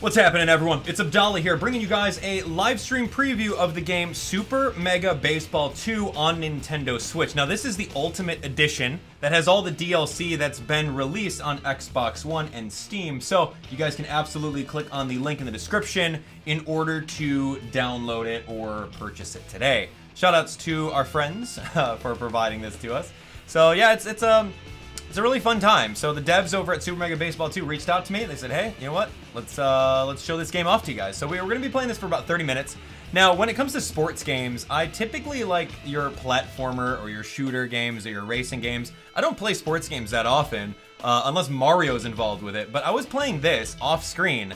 What's happening, everyone? It's Abdallah here, bringing you guys a live stream preview of the game Super Mega Baseball 2 on Nintendo Switch. Now, this is the Ultimate Edition that has all the DLC that's been released on Xbox One and Steam, so you guys can absolutely click on the link in the description in order to download it or purchase it today. Shoutouts to our friends for providing this to us. So, yeah, it's a really fun time. So the devs over at Super Mega Baseball 2 reached out to me. They said, hey, you know what? Let's show this game off to you guys. So we were going to be playing this for about 30 minutes. Now, when it comes to sports games, I typically like your platformer or your shooter games or your racing games. I don't play sports games that often unless Mario's involved with it. But I was playing this off screen,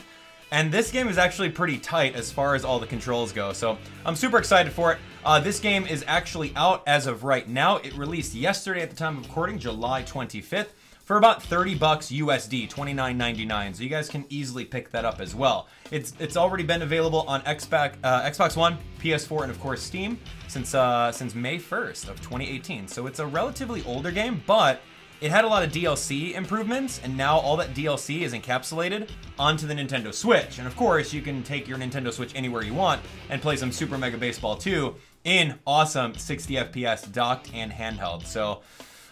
and this game is actually pretty tight as far as all the controls go. So I'm super excited for it. This game is actually out as of right now. It released yesterday at the time of recording, July 25th, for about $30 USD, $29.99. So you guys can easily pick that up as well. It's already been available on Xbox One, PS4, and of course Steam since May 1st of 2018. So it's a relatively older game, but it had a lot of DLC improvements, and now all that DLC is encapsulated onto the Nintendo Switch. And of course, you can take your Nintendo Switch anywhere you want and play some Super Mega Baseball 2 in awesome 60 FPS docked and handheld. So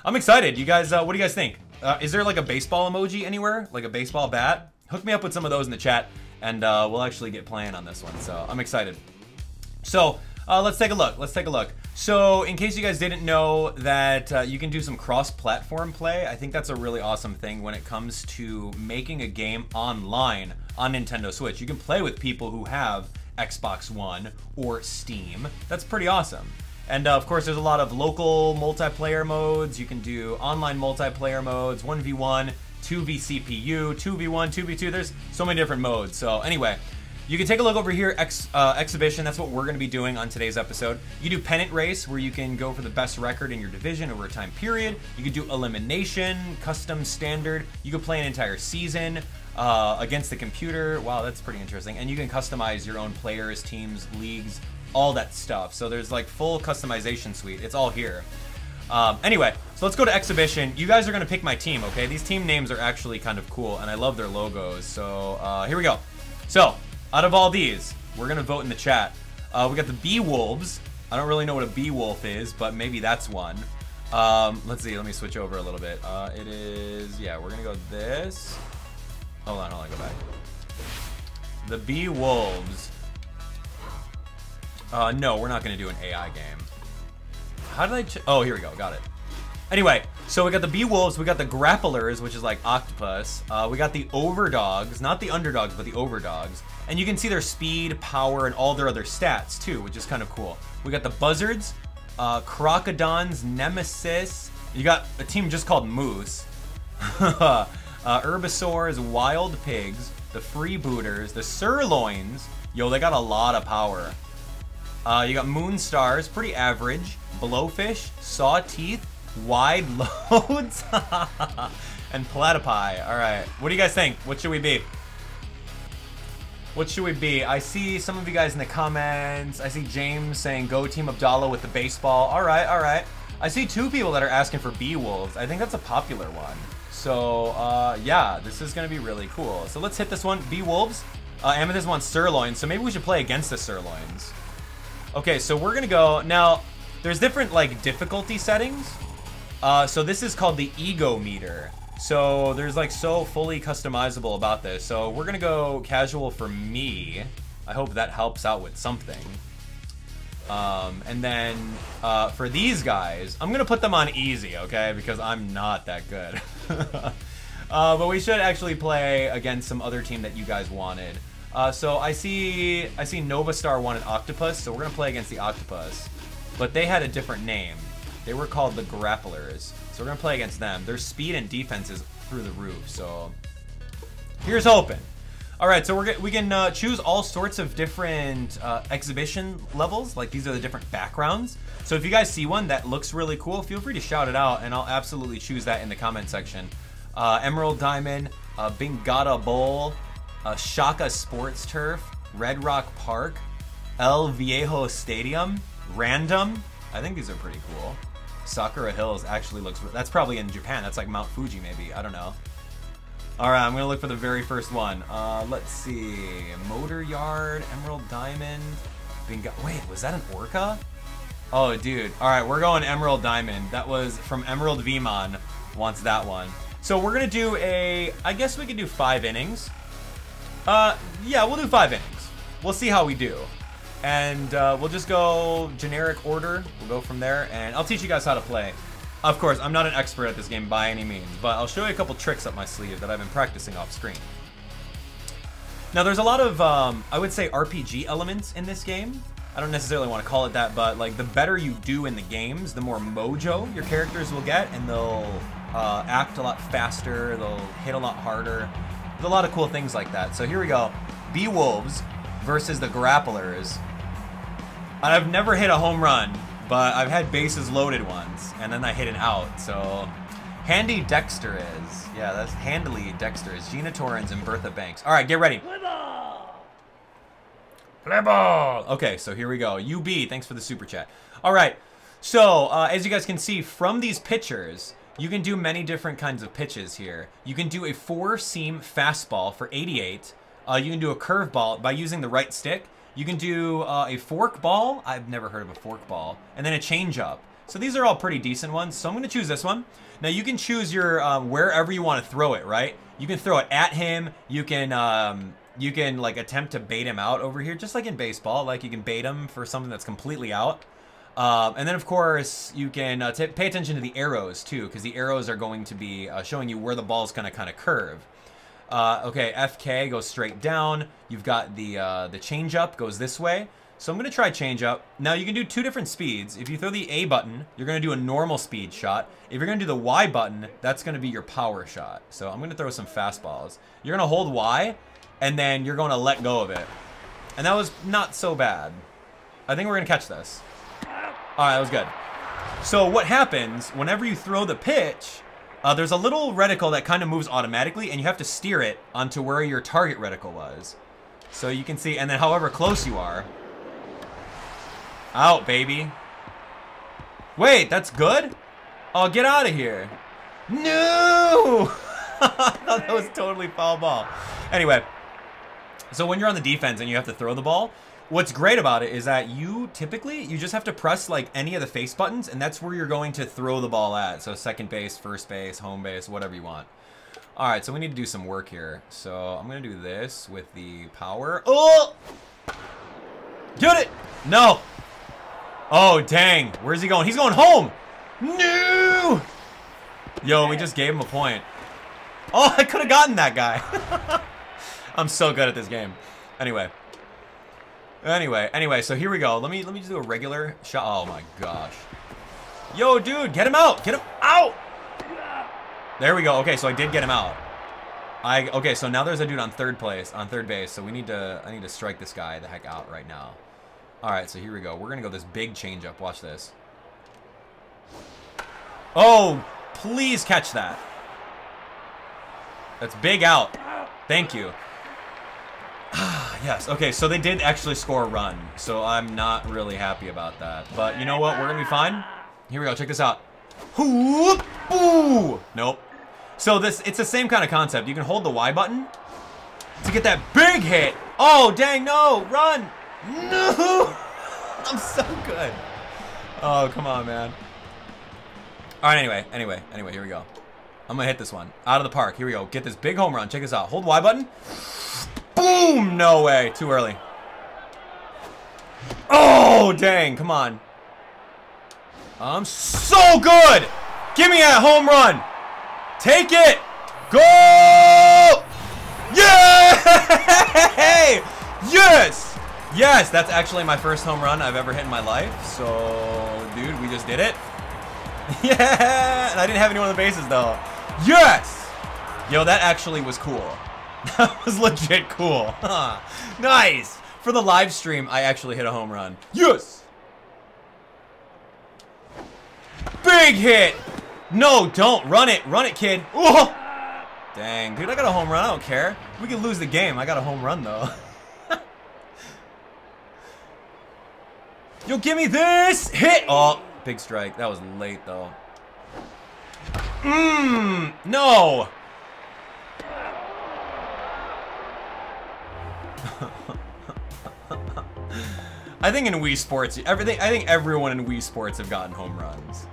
I'm excited. You guys, what do you guys think? Is there like a baseball emoji anywhere? Like a baseball bat? Hook me up with some of those in the chat, and we'll actually get playing on this one. So I'm excited. So let's take a look. So in case you guys didn't know that you can do some cross-platform play, I think that's a really awesome thing when it comes to making a game online on Nintendo Switch. You can play with people who have Xbox One or Steam. That's pretty awesome. And of course, there's a lot of local multiplayer modes. You can do online multiplayer modes, 1v1, 2v CPU, 2v1, 2v2. There's so many different modes. So anyway, you can take a look over here, Exhibition. That's what we're going to be doing on today's episode. You do Pennant Race, where you can go for the best record in your division over a time period. You can do Elimination, Custom Standard. You can play an entire season against the computer. Wow, that's pretty interesting. And you can customize your own players, teams, leagues, all that stuff. So there's like full customization suite. It's all here. Anyway, so let's go to Exhibition. You guys are going to pick my team, okay? These team names are actually kind of cool, and I love their logos. So here we go. So out of all these, we're gonna vote in the chat. We got the Bee Wolves. I don't really know what a bee wolf is, but maybe that's one. Let's see, let me switch over a little bit. It is, yeah, we're gonna go this. Hold on, go back. The Bee Wolves. No, we're not gonna do an AI game. How did I, oh, here we go, got it. Anyway, so we got the Bee Wolves, we got the Grapplers, which is like octopus. We got the Overdogs, not the Underdogs, but the Overdogs. And you can see their speed, power, and all their other stats too, which is kind of cool. We got the Buzzards, Crocodons, Nemesis. You got a team just called Moose. Herbivores, Wild Pigs, the Freebooters, the Sirloins. Yo, they got a lot of power. You got Moonstars, pretty average. Blowfish, Sawteeth, Wide Loads, and Platypi. All right, what do you guys think? What should we be? What should we be? I see some of you guys in the comments. I see James saying, go Team Abdallah with the baseball. All right, all right. I see two people that are asking for Bee Wolves. I think that's a popular one. So yeah, this is gonna be really cool. So let's hit this one, Bee Wolves. Amethyst wants Sirloins, so maybe we should play against the Sirloins. Okay, so we're gonna go, now there's different like difficulty settings. So this is called the Ego meter. So there's like so fully customizable about this. So we're gonna go casual for me. I hope that helps out with something. And then for these guys, I'm gonna put them on easy, okay? Because I'm not that good. But we should actually play against some other team that you guys wanted. So I see Nova Star wanted Octopus, so we're gonna play against the Octopus. But they had a different name. They were called the Grapplers. So we're gonna play against them. Their speed and defense is through the roof, so here's hoping. All right, so we can choose all sorts of different exhibition levels. Like these are the different backgrounds. So if you guys see one that looks really cool, feel free to shout it out and I'll absolutely choose that in the comment section. Emerald Diamond, Bingata Bowl, Shaka Sports Turf, Red Rock Park, El Viejo Stadium, Random. I think these are pretty cool. Sakura Hills actually looks, that's probably in Japan. That's like Mount Fuji maybe, I don't know. Alright, I'm gonna look for the very first one. Let's see. Motor Yard, Emerald Diamond, Bingo. Wait, was that an Orca? Oh, dude. Alright, we're going Emerald Diamond. That was from Emerald Vemon, wants that one. So we're gonna do a, I guess we could do 5 innings. Yeah, we'll do 5 innings. We'll see how we do. And we'll just go generic order. We'll go from there, and I'll teach you guys how to play. Of course, I'm not an expert at this game by any means, but I'll show you a couple tricks up my sleeve that I've been practicing off screen. Now, there's a lot of, I would say, RPG elements in this game. I don't necessarily want to call it that, but like the better you do in the games, the more mojo your characters will get, and they'll act a lot faster, they'll hit a lot harder. There's a lot of cool things like that. So here we go. Beewolves versus the Grapplers. And I've never hit a home run, but I've had bases loaded once, and then I hit an out, so... Handy Dexter is. Yeah, that's Handily Dexter is. Gina Torrens and Bertha Banks. Alright, get ready. Play ball! Play ball! Okay, so here we go. UB, thanks for the super chat. Alright, so, as you guys can see, from these pictures, you can do many different kinds of pitches here. You can do a 4-seam fastball for 88. You can do a curveball by using the right stick. You can do a fork ball. I've never heard of a fork ball. And then a change up. So these are all pretty decent ones. So I'm going to choose this one. Now you can choose your wherever you want to throw it, right? You can throw it at him. You can like attempt to bait him out over here, just like in baseball. Like you can bait him for something that's completely out. And then of course you can pay attention to the arrows too, because the arrows are going to be showing you where the ball's going to kind of curve. Okay, FK goes straight down. You've got the change-up goes this way. So I'm going to try change-up. Now, you can do two different speeds. If you throw the A button, you're going to do a normal speed shot. If you're going to do the Y button, that's going to be your power shot. So I'm going to throw some fastballs. You're going to hold Y, and then you're going to let go of it. And that was not so bad. I think we're going to catch this. All right, that was good. So what happens, whenever you throw the pitch... there's a little reticle that kind of moves automatically, and you have to steer it onto where your target reticle was. So you can see, and then however close you are. Out, baby. Wait, that's good? Oh, get out of here. No! I thought that was totally foul ball. Anyway, so when you're on the defense and you have to throw the ball, what's great about it is that you typically, you just have to press like any of the face buttons, and that's where you're going to throw the ball at. So second base, first base, home base, whatever you want. All right, so we need to do some work here. So I'm going to do this with the power. Oh! Get it! No! Oh, dang. Where's he going? He's going home! No! Yo, we just gave him a point. Oh, I could have gotten that guy. I'm so good at this game. Anyway. Anyway, so here we go. Let me just do a regular shot. Oh my gosh. Yo, dude, get him out. Get him out. There we go. Okay, so I did get him out. Okay, so now there's a dude on third base. So I need to strike this guy the heck out right now. All right, so here we go. We're going to go this big change up. Watch this. Oh, please catch that. That's big out. Thank you. Yes, okay, so they did actually score a run, so I'm not really happy about that. But you know what? We're going to be fine. Here we go. Check this out. Whoop, boo! Nope. So it's the same kind of concept. You can hold the Y button to get that big hit. Oh, dang, no. Run. No. I'm so good. Oh, come on, man. All right, anyway, here we go. I'm going to hit this one. Out of the park. Here we go. Get this big home run. Check this out. Hold Y button. Boom! No way. Too early. Oh, dang. Come on. I'm so good. Give me that home run. Take it. Go! Yay! Yes! Yes, that's actually my first home run I've ever hit in my life. So, dude, we just did it. Yeah! And I didn't have anyone on the bases, though. Yes! Yo, that actually was cool. That was legit cool. Huh. Nice. For the live stream, I actually hit a home run. Yes. Big hit. No, don't. Run it. Run it, kid. Oh. Dang, dude, I got a home run. I don't care. We could lose the game. I got a home run, though. Yo, give me this. Hit. Oh, big strike. That was late, though. No. I think in Wii Sports, I think everyone in Wii Sports have gotten home runs.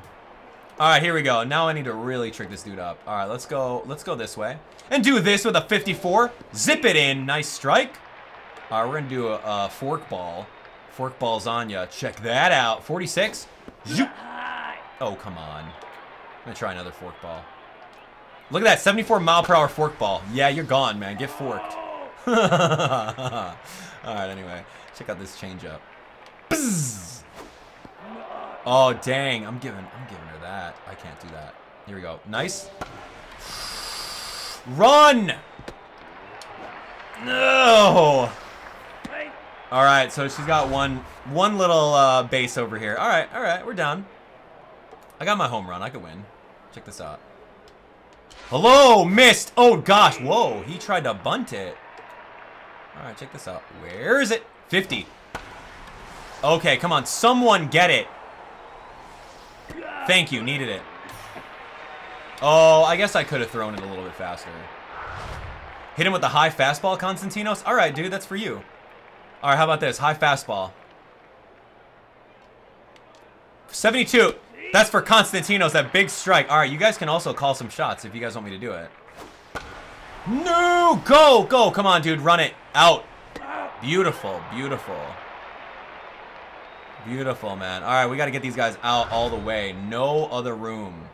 All right, here we go. Now I need to really trick this dude up. All right, let's go this way. And do this with a 54. Zip it in, nice strike. All right, we're gonna do a fork ball. Fork ball's on ya, check that out. 46, zoop. Oh, come on. I'm gonna try another fork ball. Look at that, 74-mile-per-hour fork ball. Yeah, you're gone, man, get forked. All right, anyway, check out this change up. Bzzz. Oh, dang, I'm giving her that. I can't do that. Here we go. Nice. Run! No! All right, so she's got one little base over here. All right, we're down. I got my home run. I could win. Check this out. Hello, missed. Oh, gosh. Whoa, he tried to bunt it. All right, check this out. Where is it? 50. Okay, come on. Someone get it. Thank you, needed it. Oh, I guess I could have thrown it a little bit faster. Hit him with the high fastball, Konstantinos. All right, dude, that's for you. All right, how about this? High fastball. 72. That's for Konstantinos, that big strike. All right, you guys can also call some shots if you guys want me to do it. No, go, go. Come on, dude, run it out. Beautiful, beautiful. Beautiful, man. All right, we got to get these guys out all the way. No other room.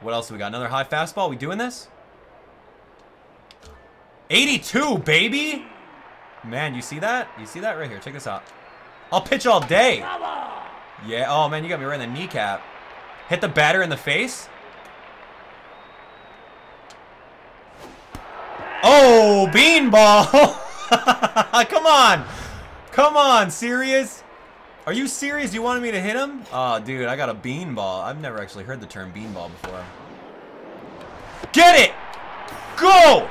What else do we got? Another high fastball. We doing this? 82, baby. Man, you see that? You see that right here? Check this out. I'll pitch all day. Yeah. Oh, man, you got me right in the kneecap. Hit the batter in the face. Oh, beanball. Come on. Come on. Serious? Are you serious? You wanted me to hit him? Oh, dude, I got a beanball. I've never actually heard the term beanball before. Get it! Go!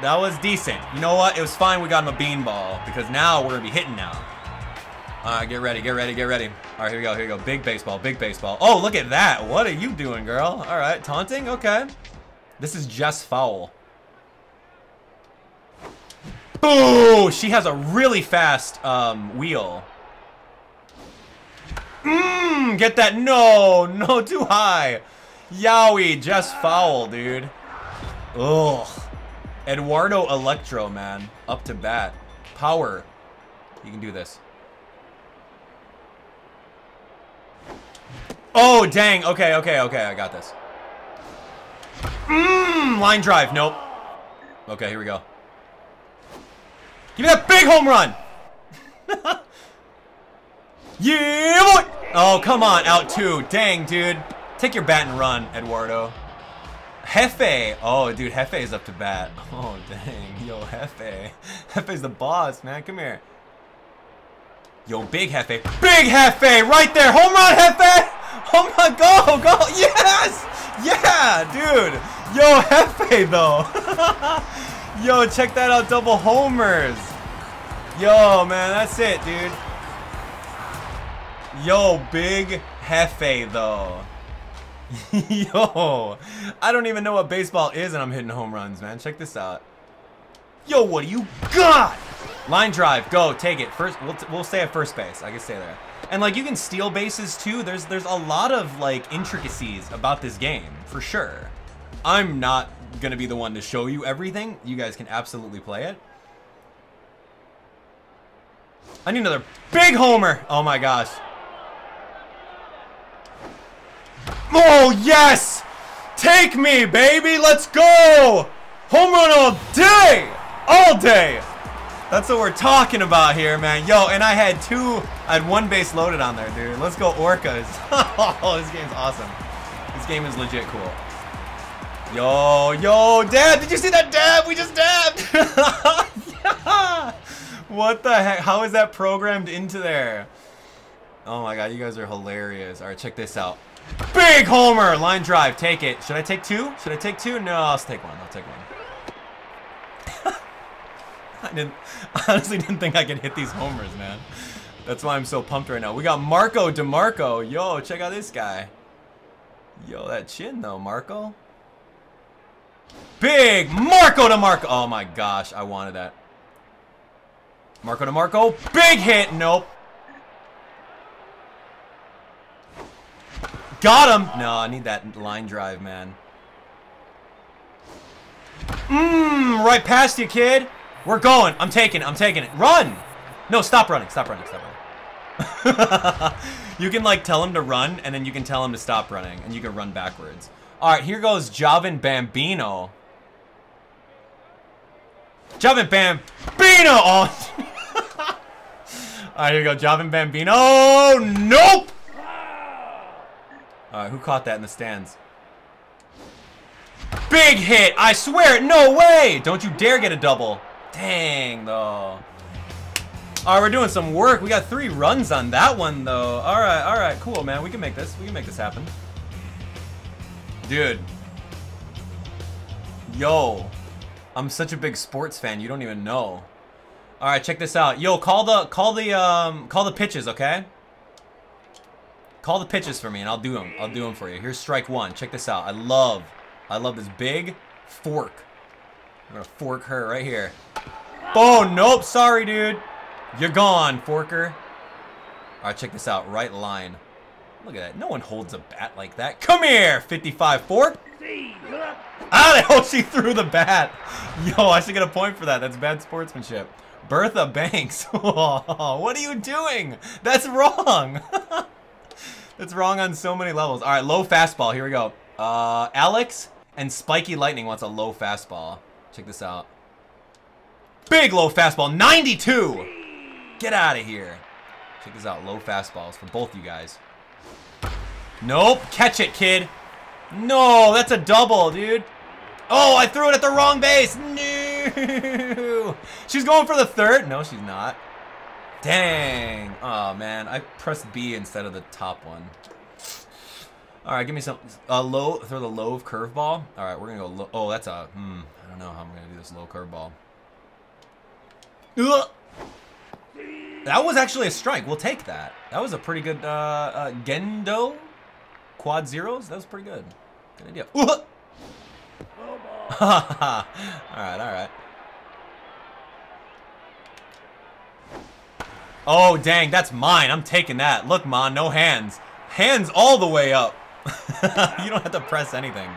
That was decent. You know what? It was fine we got him a beanball because now we're going to be hitting now. All right, get ready, get ready, get ready. All right, here we go, here we go. Big baseball, big baseball. Oh, look at that. What are you doing, girl? All right, taunting? Okay. This is just foul. Boo! She has a really fast wheel. Get that. No, no, too high. Yowie, just foul, dude. Ugh. Eduardo Electro, man. Up to bat. Power. You can do this. Oh, dang. Okay, okay, okay. I got this. Line drive. Nope. Okay, here we go. Give me that big home run! Yeah, boy! Oh, come on, out two. Dang, dude. Take your bat and run, Eduardo. Jefe. Oh, dude, Jefe is up to bat. Oh, dang. Yo, Jefe. Jefe's the boss, man. Come here. Yo, big Jefe. Big Jefe! Right there! Home run, Jefe! Home run, go, go! Yes! Yeah, dude! Yo, Jefe, though. Yo, check that out, double homers. Yo, man, that's it, dude. Yo, big Jefe, though. Yo, I don't even know what baseball is and I'm hitting home runs, man. Check this out. Yo, what do you got? Line drive, go, take it. First, we'll stay at first base. I can stay there. And, like, you can steal bases, too. There's a lot of, like, intricacies about this game, for sure. I'm not gonna be the one to show you everything. You guys can absolutely play it. I need another big homer. Oh my gosh. Oh yes, take me, baby. Let's go. Home run all day, all day. That's what we're talking about here, man. Yo, and I had one base loaded on there, dude. Let's go Orcas. Oh, this game's awesome. This game is legit cool. Yo, yo, dab, did you see that dab? We just dabbed. Yeah. What the heck? How is that programmed into there? Oh my god, you guys are hilarious. All right, check this out. Big homer, line drive, take it. Should I take two? Should I take two? No, I'll take one. I'll take one. I honestly didn't think I could hit these homers, man. That's why I'm so pumped right now. We got Marco DeMarco. Yo, check out this guy. Yo, that chin though, Marco. Big Marco to Marco. Oh my gosh, I wanted that. Marco to Marco. Big hit. Nope. Got him. No, I need that line drive, man. Right past you, kid. We're going. I'm taking it. I'm taking it. Run. No, stop running. Stop running. Stop running. You can, like, tell him to run, and then you can tell him to stop running, and you can run backwards. All right, here goes Javon Bambino. Javon Bambino. Oh. All right, here we go. Javon Bambino. Nope. All right, who caught that in the stands? Big hit. I swear it. No way. Don't you dare get a double. Dang, though. All right, we're doing some work. We got 3 runs on that one, though. All right, cool, man. We can make this. We can make this happen. Dude. Yo. I'm such a big sports fan. You don't even know. All right, check this out. Yo, call the pitches, okay? Call the pitches for me, and I'll do them. I'll do them for you. Here's strike 1. Check this out. I love this big fork. I'm gonna fork her right here. Oh, nope. Sorry, dude. You're gone, forker. All right, check this out. Right line. Look at that. No one holds a bat like that. Come here, 55 fork. Oh, she threw the bat. Yo, I should get a point for that. That's bad sportsmanship. Bertha Banks. Oh, what are you doing? That's wrong. That's wrong on so many levels. All right, low fastball. Here we go. Alex and Spiky Lightning wants a low fastball. Check this out. Big low fastball. 92. Get out of here. Check this out. Low fastballs for both you guys. Nope. Catch it, kid. No, that's a double, dude. Oh, I threw it at the wrong base. No. She's going for the third. No, she's not. Dang. Oh, man. I pressed B instead of the top one. All right, give me some. Low. Throw the low curveball. All right, we're going to go low. Oh, that's a. I don't know how I'm going to do this low curveball. Ugh. That was actually a strike. We'll take that. That was a pretty good Gendo quad zeros. That was pretty good. Good idea. Oh, all right, all right. Oh, dang, that's mine. I'm taking that. Look, man, no hands. Hands all the way up. You don't have to press anything.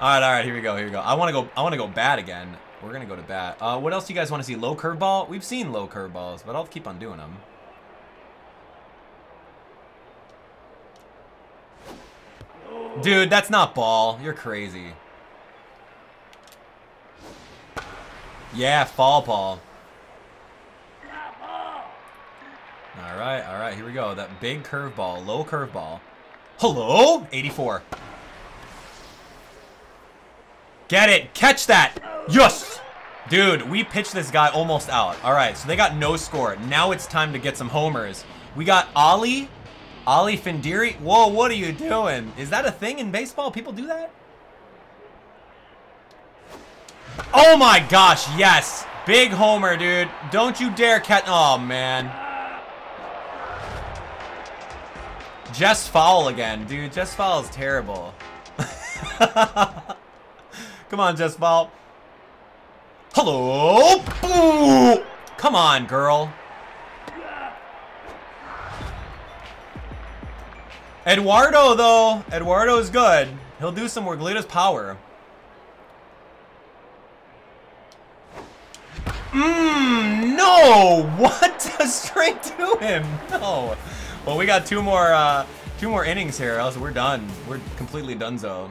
All right, here we go, here we go. I want to go bat again. We're going to go to bat. What else do you guys want to see? Low curveball? We've seen low curveballs, but I'll keep on doing them. Dude, that's not ball. You're crazy. Yeah, fall ball. All right, here we go. That big curveball, low curveball. Hello? 84. Get it. Catch that. Yes. Dude, we pitched this guy almost out. All right, so they got no score. Now it's time to get some homers. We got Ollie. Ollie Findiri. Whoa, what are you doing? Is that a thing in baseball? People do that? Oh, my gosh. Yes. Big homer, dude. Don't you dare catch. Oh, man. Jess Fowl again, dude. Jess Fowl is terrible. Come on, Jess Fowl. Hello. Boo! Come on, girl. Eduardo, though. Eduardo is good. He'll do some work. Look at his power. No. What a straight to him. No. Well, we got two more innings here, else we're done. We're completely donezo.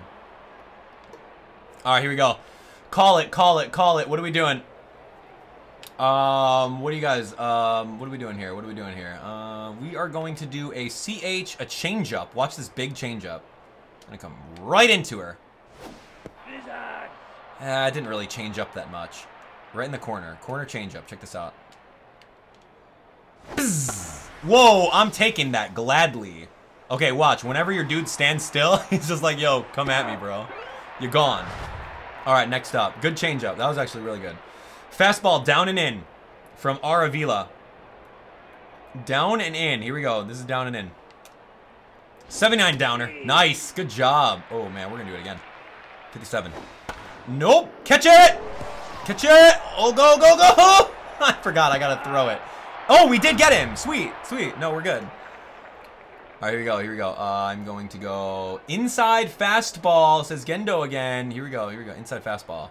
All right, here we go. Call it, call it, call it. What are we doing? What do you guys, what are we doing here? What are we doing here? We are going to do a CH, a changeup. Watch this big changeup. I'm gonna come right into her. I didn't really change up that much. Right in the corner. Corner changeup. Check this out. Bzz. Whoa, I'm taking that gladly. Okay, watch. Whenever your dude stands still, he's just like, yo, come at me, bro. You're gone. All right, next up. Good changeup. That was actually really good. Fastball down and in from Aravila. Down and in. Here we go. This is down and in. 79 downer. Nice. Good job. Oh, man. We're going to do it again. 57. Nope. Catch it. Catch it. Oh, go, go, go. I forgot. I got to throw it. Oh, we did get him. Sweet. Sweet. No, we're good. All right, here we go. Here we go. I'm going to go inside fastball. Says Gendo again. Here we go. Here we go. Inside fastball.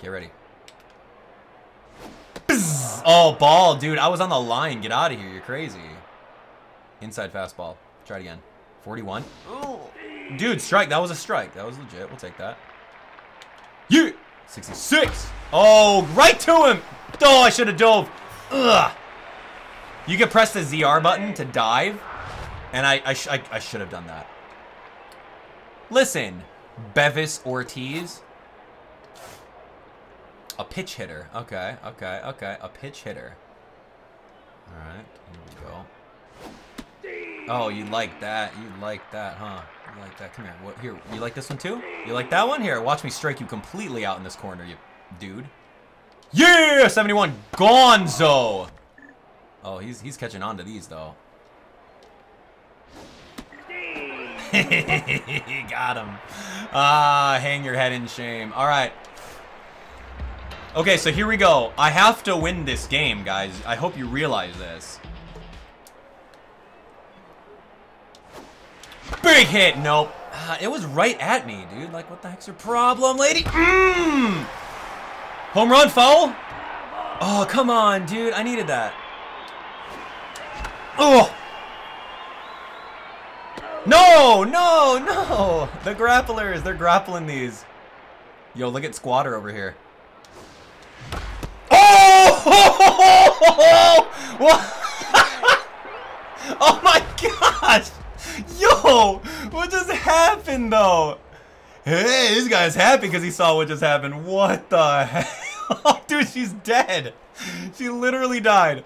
Get ready. Bzz. Oh, ball, dude. I was on the line. Get out of here. You're crazy. Inside fastball. Try it again. 41. Oh. Dude, strike. That was a strike. That was legit. We'll take that. Yeah. 66. Oh, right to him. Oh, I should have dove. Ugh. You can press the ZR button to dive. And I should have done that. Listen, Bevis Ortiz. A pitch hitter. Okay, okay, okay. A pitch hitter. All right, here we go. Oh, you like that. You like that, huh? You like that. Come here. What, here, you like this one too? You like that one? Here, watch me strike you completely out in this corner, you dude. Yeah, 71. Gonzo. Oh, he's catching on to these, though. Got him. Ah, hang your head in shame. All right. Okay, so here we go. I have to win this game, guys. I hope you realize this. Big hit. Nope. It was right at me, dude. Like, what the heck's your problem, lady? Mmm. Home run, foul. Oh, come on, dude. I needed that. Oh! No, no, no! The grapplers, they're grappling these. Yo, look at Squatter over here. Oh! Oh my gosh! Yo! What just happened, though? Hey, this guy's happy because he saw what just happened. What the hell? Dude, she's dead. She literally died.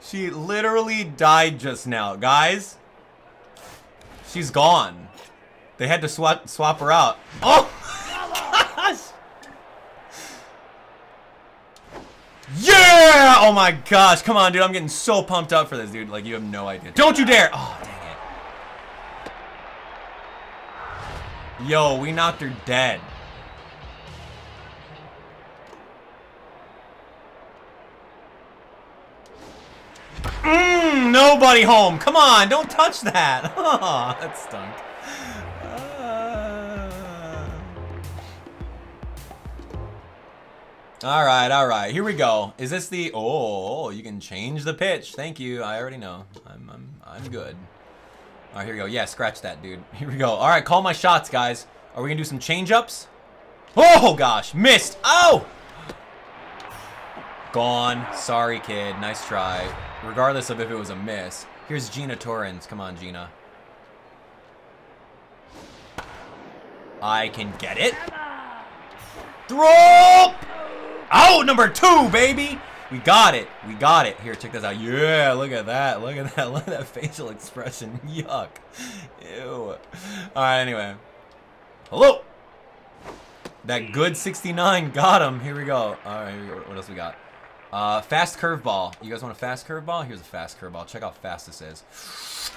She literally died just now, guys. She's gone. They had to swap her out. Oh, gosh. Yeah. Oh, my gosh. Come on, dude. I'm getting so pumped up for this, dude. Like, you have no idea. Don't you dare. Oh, dang it. Yo, we knocked her dead. Nobody home. Come on, don't touch that. Oh, that stunk. All right, all right. Here we go. Is this the? Oh, you can change the pitch. Thank you. I already know. I'm good. All right, here we go. Yeah, scratch that, dude. Here we go. All right, call my shots, guys. Are we gonna do some change ups? Oh gosh, missed. Oh. Gone. Sorry, kid. Nice try. Regardless of if it was a miss. Here's Gina Torrens. Come on, Gina. I can get it. Throw! Out number two, baby! We got it. We got it. Here, check this out. Yeah, look at that. Look at that. Look at that facial expression. Yuck. Ew. All right, anyway. Hello! That good 69 got him. Here we go. All right, here we go. What else we got? Fast curveball. You guys want a fast curveball? Here's a fast curveball. Check how fast this is.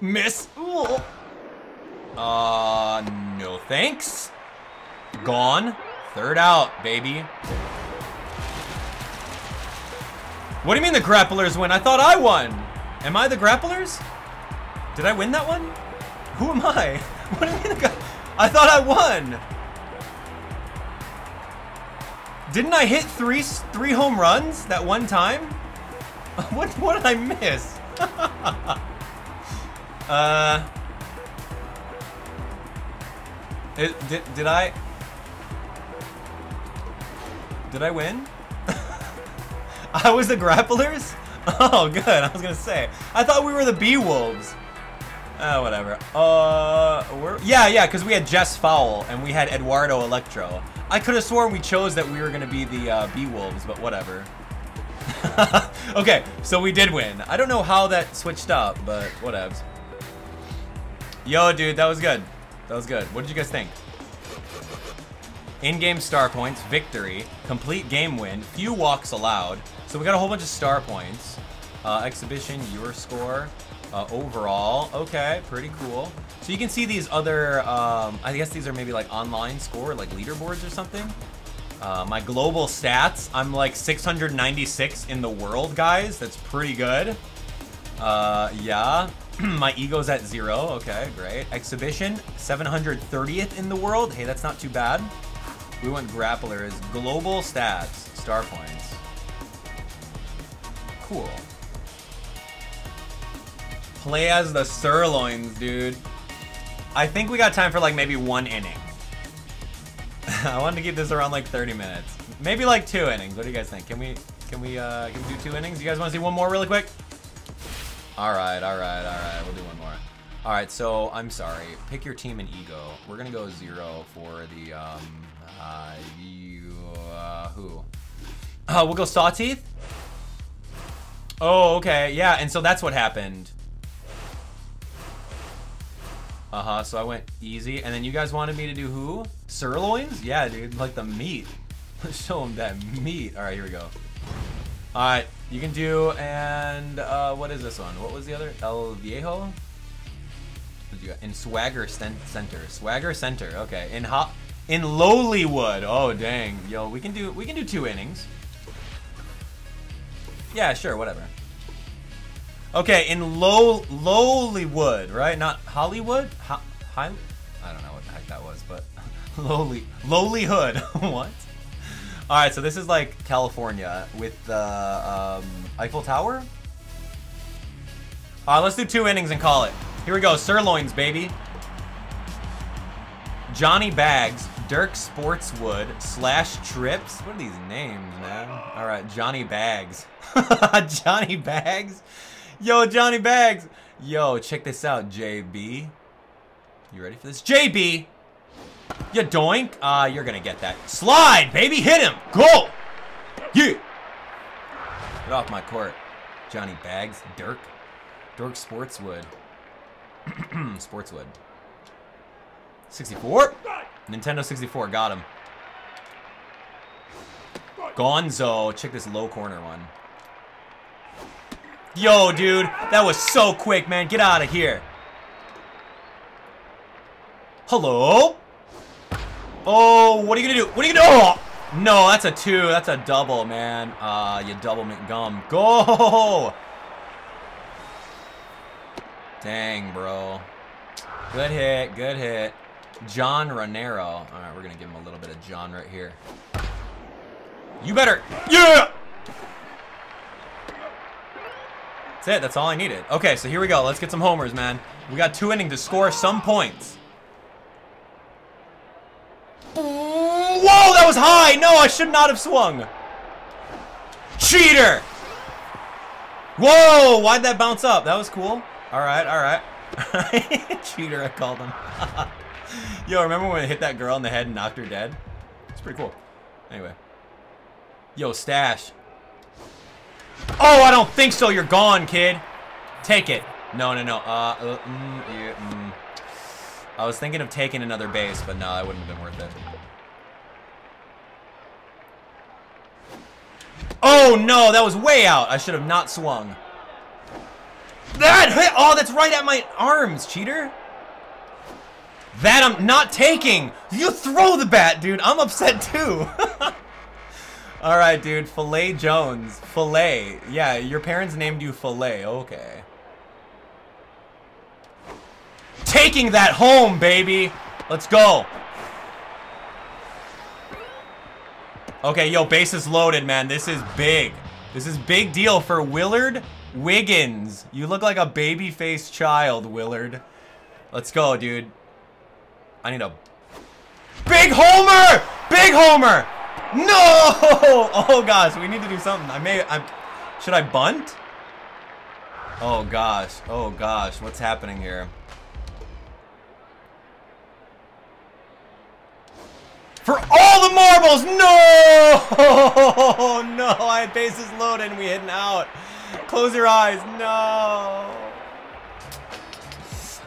Miss. Ooh. No thanks. Gone. Third out, baby. What do you mean the grapplers win? I thought I won. Am I the grapplers? Did I win that one? Who am I? What do you mean the I thought I won. Didn't I hit three home runs that one time? What did I miss? Did I win? I was the grapplers? Oh, good. I was gonna say. I thought we were the Bee Wolves. Whatever. Yeah, because we had Jess Fowl and we had Eduardo Electro. I could have sworn we chose that we were going to be the Bee Wolves, but whatever. Okay, so we did win. I don't know how that switched up, but whatevs. Yo, dude, that was good. That was good. What did you guys think? In-game star points, victory, complete game win, few walks allowed. So we got a whole bunch of star points. Exhibition, your score. overall. Okay, pretty cool. So you can see these other, I guess these are maybe like online score, like leaderboards or something. My global stats, I'm like 696 in the world, guys. That's pretty good. Yeah. My ego's at 0. Okay, great. Exhibition, 730th in the world. Hey, that's not too bad. We want grappler is global stats, star points. Cool. Play as the sirloins, dude. I think we got time for like maybe one inning. I wanted to keep this around like 30 minutes. Maybe like 2 innings. What do you guys think? Can we do 2 innings? You guys want to see one more really quick? All right. We'll do one more. All right, so I'm sorry. Pick your team and ego. We're going to go 0 for the, who? We'll go Sawteeth? Oh, okay. Yeah, and so that's what happened. Uh-huh, so I went easy. And then you guys wanted me to do who? Sirloins? Yeah, dude, like the meat. Let's show them that meat. All right, here we go. All right, you can do, and what is this one? What was the other? El Viejo? In Swagger Center. Swagger Center, okay. In Lollywood. Oh, dang. Yo, we can do 2 innings. Yeah, sure, whatever. Okay, in Lollywood, right? Not Hollywood? I don't know what the heck that was, but Lollyhood. What? All right, so this is like California with the Eiffel Tower. All right, let's do 2 innings and call it. Here we go, sirloins, baby. Johnny Bags, Dirk Sportswood, /Trips. What are these names, man? All right, Johnny Bags. Johnny Bags. Yo, Johnny Bags. Yo, check this out, JB. You ready for this? JB. You doink. You're going to get that. Slide, baby. Hit him. Go. Yeah. Get off my court. Johnny Bags. Dirk. Dirk Sportswood. Sportswood. 64. Nintendo 64. Got him. Gonzo. Check this low corner one. Yo, dude, that was so quick, man. Get out of here. Hello? Oh, what are you going to do? What are you going to do? Oh, no, that's a 2. That's a double, man. You double McGum. Go! Dang, bro. Good hit. Good hit. John Ranero. All right, we're going to give him a little bit of John right here. You better. Yeah! That's it. That's all I needed. Okay, so here we go. Let's get some homers, man. We got 2 innings to score some points. Whoa, that was high. No, I should not have swung. Cheater. Whoa, why'd that bounce up? That was cool. All right, all right. Cheater, I called him. Yo, remember when I hit that girl in the head and knocked her dead? It's pretty cool. Anyway. Yo, Stash. Oh, I don't think so. You're gone, kid. Take it. No, no, no. I was thinking of taking another base, but no, that wouldn't have been worth it. Oh, no. That was way out. I should have not swung. That hit. Oh, that's right at my arms, cheater. That I'm not taking. You throw the bat, dude. I'm upset, too. All right, dude. Filet Jones. Filet. Yeah, your parents named you Filet. Okay. Taking that home, baby. Let's go. Okay, yo, bases loaded, man. This is big. This is big deal for Willard Wiggins. You look like a baby-faced child, Willard. Let's go, dude. I need a big homer. Big homer. No! Oh gosh, we need to do something. Should I bunt? Oh gosh, what's happening here? For all the marbles, no! Oh no, I had bases loaded and we hit an out. Close your eyes, no!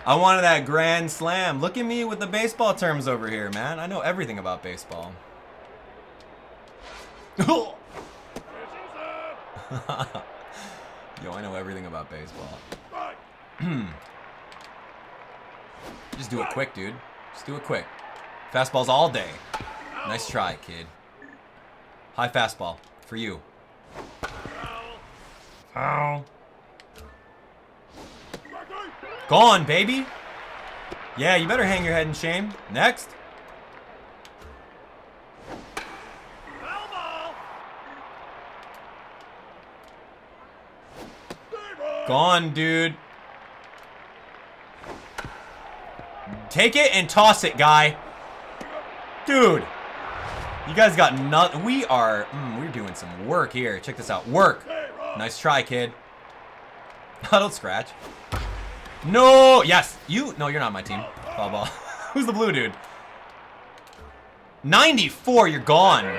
I wanted that grand slam. Look at me with the baseball terms over here, man. I know everything about baseball. Yo, I know everything about baseball. Just do it quick, dude. Just do it quick. Fastballs all day. Nice try, kid. High fastball for you. Foul. Gone, baby. Yeah, you better hang your head in shame. Next. Gone, dude. Take it and toss it, guy. Dude. You guys got nothing. We are... we're doing some work here. Check this out. Work. Nice try, kid. I don't scratch. No. Yes. You. No, you're not my team. Foul ball. Who's the blue dude? 94. You're gone.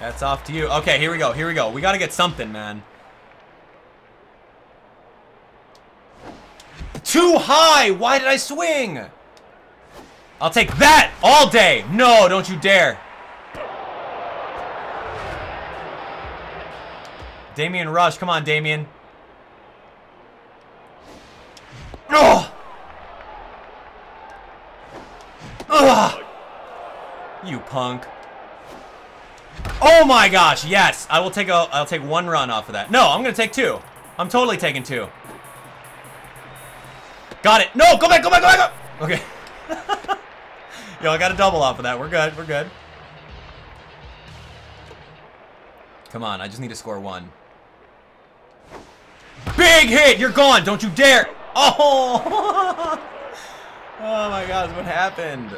That's off to you. Okay, here we go. Here we go. We got to get something, man. Too high. Why did I swing? I'll take that all day. No, don't you dare. Damian Rush. Come on, Damian. Ugh. Ugh. You punk. Oh my gosh, yes. I will take a I'll take one run off of that. No, I'm gonna take two. I'm totally taking two. Got it. No, go back, go back, go back, go. Okay. Yo, I got a double off of that. We're good, we're good. Come on, I just need to score one. Big hit! You're gone! Don't you dare! Oh! Oh my gosh, what happened?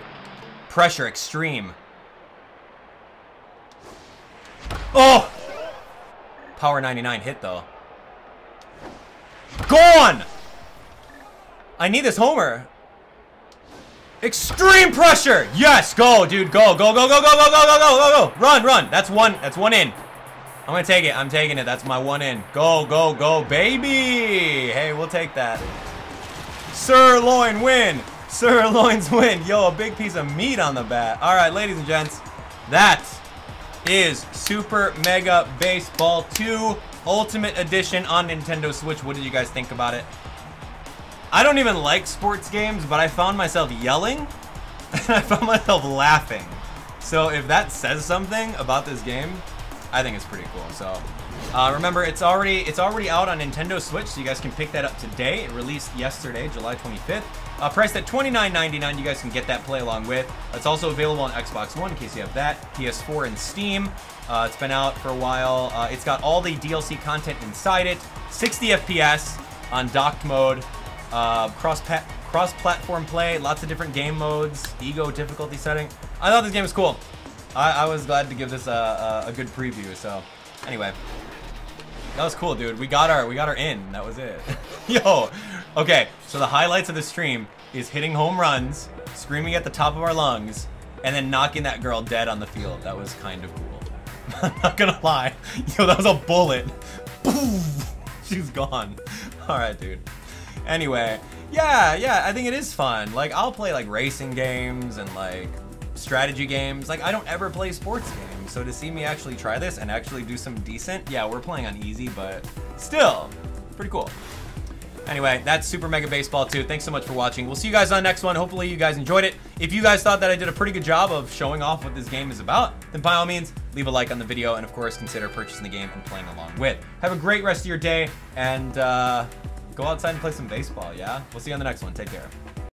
Pressure extreme. Oh! Power 99 hit, though. Gone! I need this homer. Extreme pressure! Yes! Go, dude. Go, go, go, go, go, go, go, go, go, go, go. Run, run. That's one. That's one in. I'm going to take it. I'm taking it. That's my one in. Go, go, go, baby! Hey, we'll take that. Sirloin win! Sirloins win. Yo, a big piece of meat on the bat. All right, ladies and gents. That's... is Super Mega Baseball 2 Ultimate Edition on Nintendo Switch. What did you guys think about it? I don't even like sports games, but I found myself yelling and I found myself laughing. So if that says something about this game, I think it's pretty cool. So remember, it's already out on Nintendo Switch, so you guys can pick that up today. It released yesterday, July 25th. Priced at $29.99, you guys can get that play along with. It's also available on Xbox One in case you have that, PS4 and Steam. It's been out for a while. It's got all the DLC content inside it. 60 FPS on docked mode, cross-platform play, lots of different game modes, Ego difficulty setting. I thought this game was cool. I was glad to give this a good preview. So anyway, that was cool, dude. We got our in. That was it. Yo. Okay, so the highlights of the stream is hitting home runs, screaming at the top of our lungs, and then knocking that girl dead on the field. That was kind of cool. I'm not gonna lie. Yo, that was a bullet. Boom! She's gone. Alright, dude. Anyway, yeah, I think it is fun. Like, I'll play, like, racing games and, like, strategy games. Like, I don't ever play sports games, so to see me actually try this and actually do some decent... Yeah, we're playing on easy, but still, pretty cool. Anyway, that's Super Mega Baseball 2. Thanks so much for watching. We'll see you guys on the next one. Hopefully you guys enjoyed it. If you guys thought that I did a pretty good job of showing off what this game is about, then by all means, leave a like on the video and, of course, consider purchasing the game and playing along with. Have a great rest of your day, and go outside and play some baseball, yeah? We'll see you on the next one. Take care.